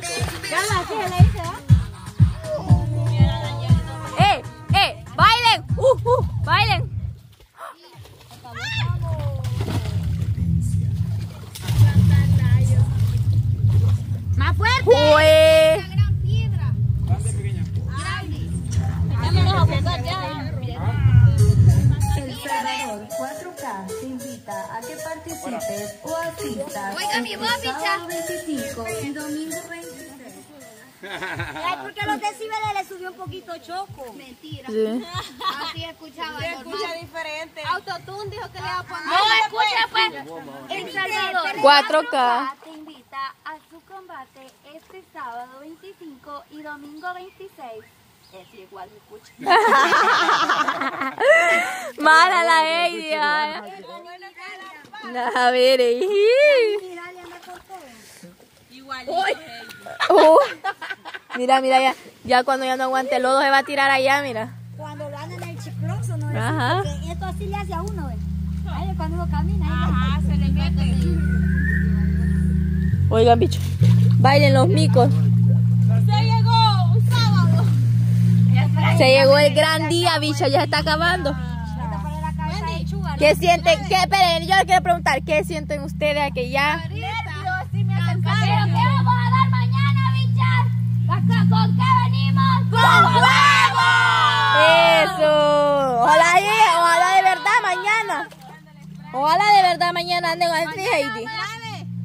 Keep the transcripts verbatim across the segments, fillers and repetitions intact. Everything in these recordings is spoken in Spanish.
Carla, ¿qué le dice, va? ¡Eh! ¡Eh! ¡Bailen! ¡Uh! ¡Uh! ¡Bailen! ¡Más fuerte! ¡Ué! ¡Una gran piedra! ¿Grande, pequeña? ¡Grande! ¡Vámonos a jugar ya! El Salvador cuatro K te invita a que participes o asistas. ¡Oiga, mi bobicha! veinticinco y domingo veintiséis. Ay, porque los decibeles le subió un poquito Choco. Mentira. Sí. Así escuchaba. Se escucha diferente. Autotune dijo que le iba a poner. No, escucha pues. El Salvador cuatro K te invita a su combate este sábado veinticinco y domingo veintiséis. Es igual, me escucha. Mala la idea. A ver, eh. Uh, mira, mira, ya, ya cuando ya no aguante el lodo se va a tirar allá, mira. Cuando lo andan en el chicloso, ¿no? Ajá. Porque esto así le hace a uno, ¿eh? Ay, cuando uno camina. Ajá, ahí, se, se le mete. Oigan, bicho, bailen los micos. Se llegó un sábado. Se llegó el gran día, bicho, ya se está acabando. ¿Qué sienten? ¿Qué? Esperen, yo les quiero preguntar, ¿qué sienten ustedes a que ya? ¿Con qué venimos? ¡Con huevos! ¡Eso! Ojalá, ojalá de verdad mañana. Ojalá de verdad mañana anden así, Heidi.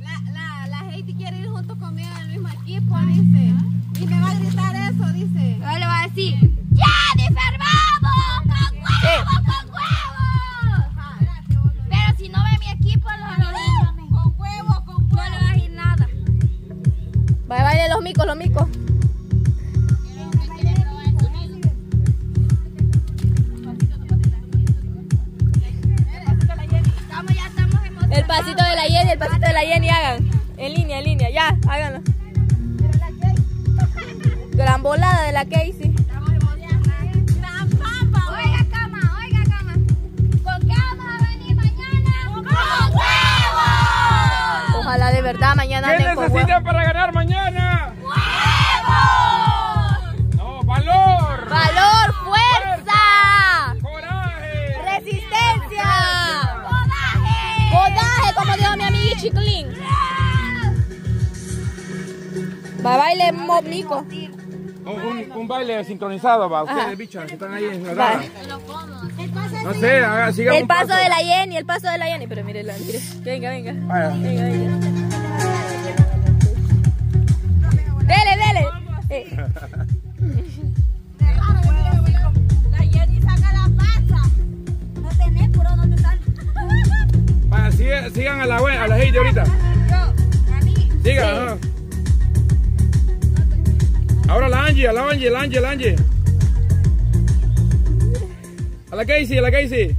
La, la, la Heidi quiere ir junto conmigo en el mismo equipo, dice. Y me va a gritar eso, dice. Ahora le va a decir, ¡Jennifer, vamos! ¡Con huevos, con huevos! Pero si no ve mi equipo, los amigos, con huevos, con huevos. No le va a ir nada. Vaya, vaya los micos, los micos. El pasito de la Jenny, el pasito de la Jenny, hagan. En línea, en línea, ya, háganlo. Gran volada de la Casey. Gran pampa. Oiga, cama, oiga, cama. ¿Con qué vamos a venir mañana? ¡Con huevos! Ojalá de verdad mañana anden con huevos. ¿Qué necesitan para ganar mañana? ¡Huevos! No, valor. Valor, fuerza. Coraje. Resistencia. Como dijo mi amiga Chiclín. Va a bailar mico. Un, un baile sincronizado, va. Ustedes, ajá, bichas, que están ahí en la rara. No sé, haga, sigamos. El paso, paso de la Jenny, el paso de la Jenny. Pero mire, mire. Venga, venga. Vaya. Venga, venga. Dele, dele. Eh. La Jenny saca la pata. No tenés, puro, no te sale. Ah, sigan, sigan a la web, a la gente ahorita. Sigan, sí. ¿No? Ahora la Angie, a la Angie, la Angie, la Angie. A la Casey, a la Casey.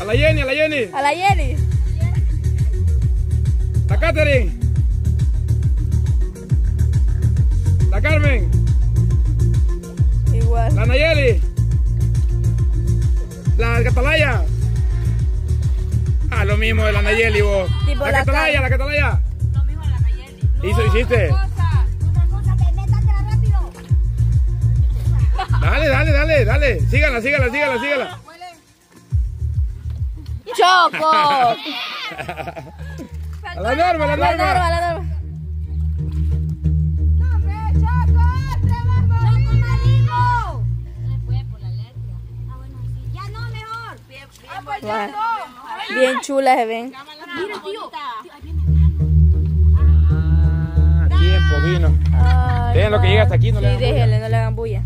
A la Jenny, a la Jenny. A la Jenny. La Catherine. La Carmen. Igual. La Nayeli. La Catalaya. Ah, lo mismo de la Nayeli, vos. La, la Catalaya, la Catalaya. Lo mismo de la Nayeli. ¿Y eso hiciste? Una cosa, una cosa, te métatela rápido. Dale, dale, dale, dale. Síganla, síganla, síganla, síganla. ¡Choco! A la Norma, a la Norma. La Norma, la Norma. Bien chulas se ven. Mira, tío. Ah, tiempo vino. Dejen lo que llega hasta aquí, no sí, le déjenle, no le hagan bulla.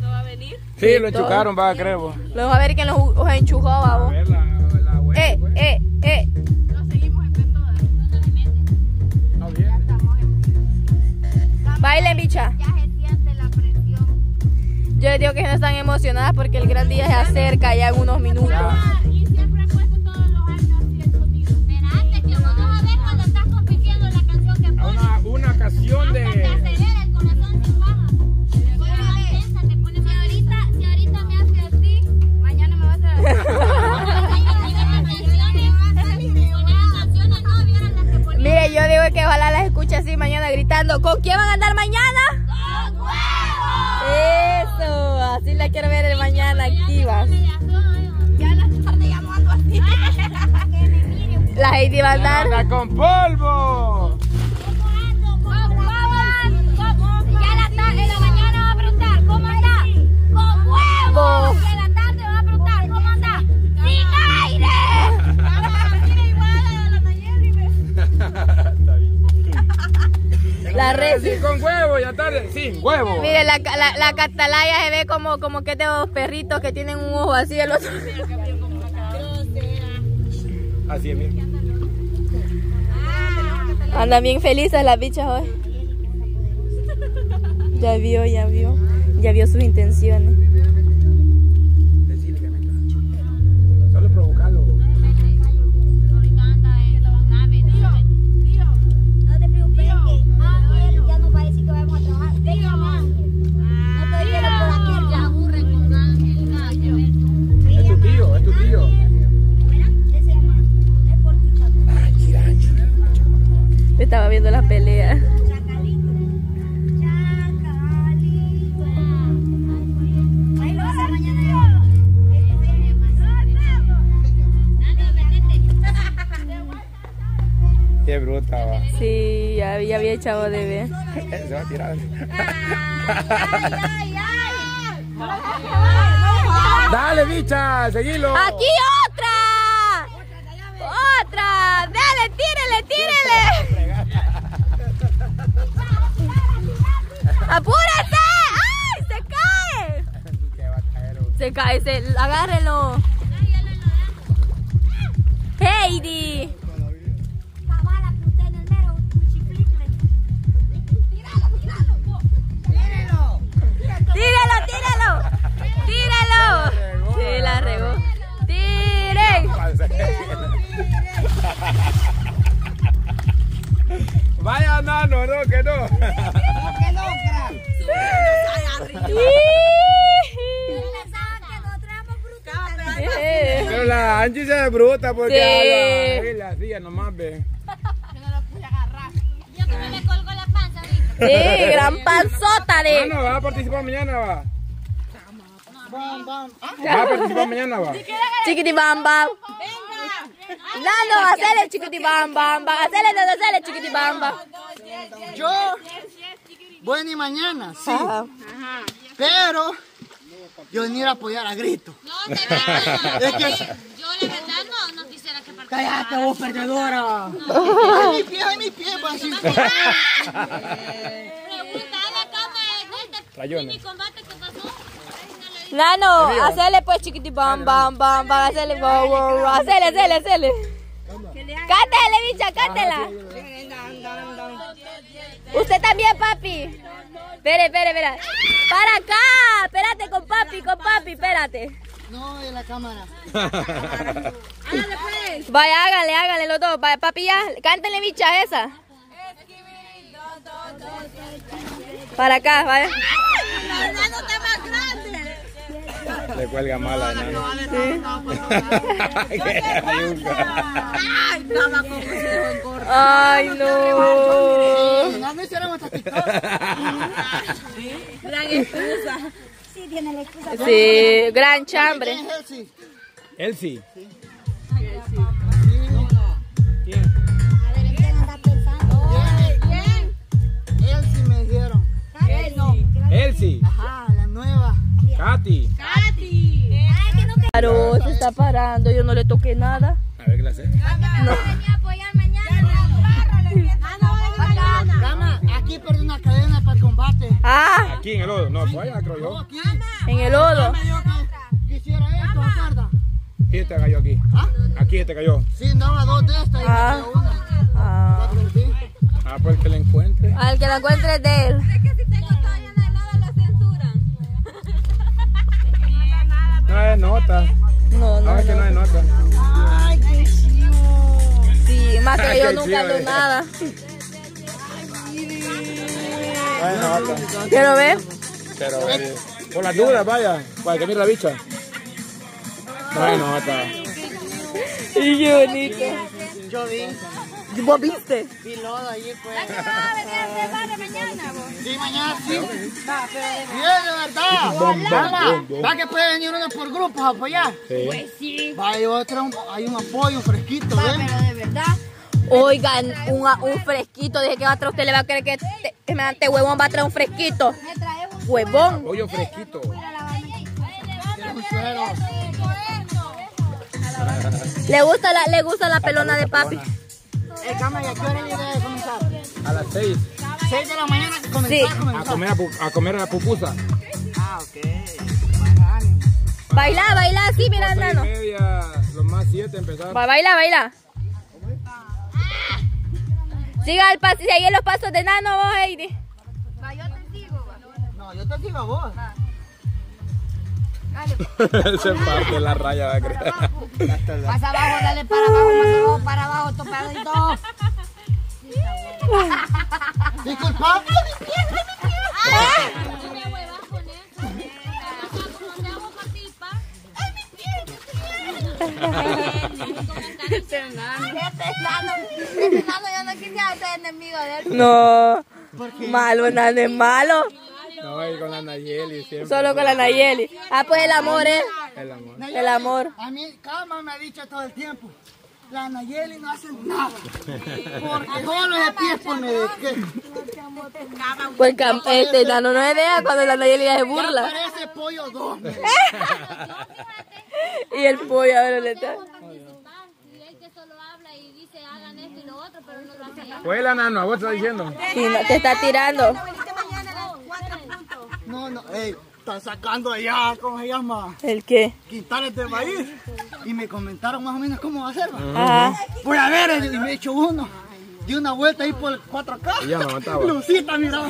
¿No va a venir? Sí, lo enchucaron, va, creo. Lo vamos a ver que los enchujó, va. Eh, eh, eh. No seguimos en cuento. No se meten. No vienen. Bailen, bicha. Yo les digo que no están emocionadas porque el gran día se acerca ya en unos minutos. Y siempre han puesto todos los años así el sonido. Esperate que vos vas a ver cuando estás compitiendo la canción que pones. Una, una canción de... Hasta te acelera el corazón sin baja. Con la te pone más... Si ahorita, si ahorita me hace así, mañana me va a hacer así. Con esas canciones, con esas canciones está gritando, ¿con quién van a andar mañana? ¡Con huevos! Eso, así la quiero ver el mañana activa. Ya la tarde llamando así. La Heidi va a andar. ¡Anda con polvo! La red. Sí, con huevo, ya tarde. Sí, huevo. Mire, la, la, la catalaya se ve como, como que estos perritos que tienen un ojo así, el otro. Así es, mira. Andan bien felices las bichas hoy. Ya vio, ya vio. Ya vio sus intenciones. Solo provocarlo. Estaba viendo las peleas. Chacalito. Chacalito. Ahí lo vas a mañana. Qué bruta va. Sí, ya, ya había echado de ver. Se va a tirar. Ay, ay, ay. Dale, bicha, seguilo. Aquí otra. Otra. Dale, tírele, tírele. ¡Apúrate! ¡Ay! ¡Se cae! Se cae, se... agárrelo. Heidi. ¡Tíralo! ¡Tíralo, tíralo! ¡Tíralo! Sí, la regó. ¡Tiren! Vaya nano, no, que no. Pero la Angie se ve bruta porque sí. La silla nomás ve. Yo no la pude agarrar. Yo que me le colgo la panza ahorita. Sí, gran panzota de. No, no, va a participar mañana, va. Bam, bam. Va a participar mañana, va. Chiquiti bam, bam. Venga. Nando, hacele chiquiti bam, bam. Hacele, no, hacele chiquiti bam, bam. Yo. Bueno, y mañana, sí. Ajá. Ajá. Pero yo venir a apoyar a grito. No, de verdad. Es que... Yo la verdad no, no quisiera que participara. Cállate, vos perdedora. No. No. Ay, mi pie, ay, mi pie. Preguntaba acá para el mini combate que pasó. Nano, hacele pues chiquiti bam, bam, bam, bam, hacele, bam, bam, hacele, hacele, hacele. Cátele, bicha, cátela. Usted también, papi. Espere, espere, espera. Para acá. Espérate con papi, con papi, espérate. No, en la cámara. Hágale, pues. Vaya, hágale, hágale los dos. Vaya, papi, ya. Cántele, bicha, esa. Para acá, vaya. La nano está más grande. Le cuelga mala, ¿no? Ay, estaba con usted, engorda. Ay, no. No hicieron hasta TikTok. Gran excusa. Sí, tiene la excusa. Sí, gran chambre. ¿Quién es Elsie? Elsie. Sí. ¿Quién? A ver, ¿quién anda pensando? ¿Quién? Elsie me dijeron. Elsie. Ajá, la nueva. Katy. Katy. Claro, se está parando. Yo no le toqué nada. A ver, ¿qué hace? No. Aquí perdí una cadena para el combate. Ah. Aquí en el lodo. No, pues allá creo yo. No, aquí. En el lodo. Quisiera esto, tarda. ¿Quién te cayó aquí? ¿Ah? Aquí te cayó. Sí, andaba dos de estas y ah. Me cayó una. Ah. Ah, pues el que la encuentre. Al que la encuentre es de él. Es que si tengo todavía en el lodo lo censuran. No es nota. No, no. Ah, es que no es nota. Ay, qué chido. Sí, más que yo nunca hago nada. Bueno, quiero ver. Pero ver. Por las dudas, vaya. Para que mire la bicha. Bueno, hasta. Y yo, bonito. Yo vi. ¿Vos viste? Vi lodo ahí, pues. ¿La que va a venir de mañana, vos? Sí, mañana sí. Va, pero sí, de verdad. Va que puede venir uno por grupos a apoyar. Sí. Pues sí. Va, hay otro, hay un apoyo fresquito, ¿eh? Pero de verdad. Oigan, un, un fresquito. Dije que va a traer, usted le va a creer que este, este huevón va a traer un fresquito. Huevón. Pollo fresquito. Le gusta la, le gusta la pelona de papi. Eh, cama, ¿y a qué hora de comenzar? A las seis. seis de la mañana comenzar, sí. a comenzar. A comer a, a comer a la pupusa. Ah, ok. Baila, baila, sí, mira, Nano. Media, los más siete empezar. Baila, baila. Siga el paso, sigue los pasos de Nano, vos, Heidi. Va, yo te sigo. No, yo te sigo a vos. Dale. Se parte la raya, va a creer. Más abajo, dale para abajo, más abajo, para abajo, topadito. Disculpa. ¡Mi pierna, mi pierna! No me huevas con eso. Como te hago patipa. ¡Ay, mi pierna, mi pierna! Este Nano, yo no quisiera ser enemigo de él. No. Malo, Nano es malo. No, y con la Nayeli siempre. Solo con la Nayeli. Ah, pues el amor, ¿eh? El amor. Nayeli, el amor. A mí, Cama me ha dicho todo el tiempo, la Nayeli no hace nada. Porque todos los episodios me desquejan. Pues este Nano no es idea cuando la Nayeli ya se burla. Ya parece pollo dos. Y el pollo, a ver, le está. Pues la Nano, ¿a vos estás diciendo? Sí, te está tirando. No, no, ey, está sacando allá, ¿cómo se llama? ¿El qué? Quintales de maíz. Y me comentaron más o menos cómo va a ser. Ajá. Pues a ver, y me he hecho uno. Di una vuelta ahí por el cuatro K. Y ya no mataba. Lucita, mira.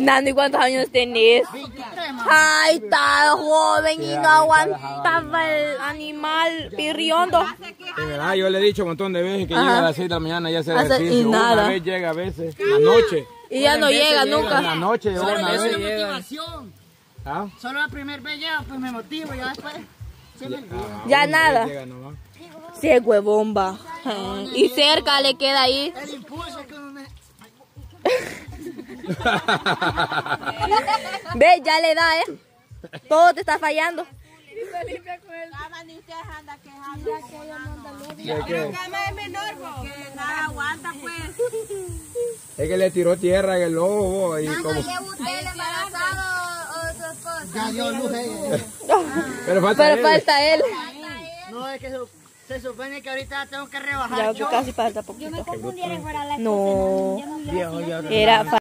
Nando, ¿y cuántos años tenés? veintitrés, mamá. Ay, está joven y no aguantaba el animal pirriondo. De verdad, yo le he dicho un montón de veces que ajá, llega a las seis de la mañana y ya se ejercicio. Y nada. Una vez llega a veces, anoche. Y ya no llega nunca. En la noche llega una vez. Solo la motivación. ¿Ah? Solo la primera vez llega, pues me motivo, ya después se me olvida. Ya nada. Sí, es huevomba. Y cerca le queda ahí. El impulso que uno me... Ve, ya le da, ¿eh? Todo te está fallando. Es que le tiró tierra en el lobo y como... Pero falta él. Pero falta él. No, es que se supone que ahorita tengo que rebajar. Ya casi falta poquito. Yo me confundí, era para la... No. Era para...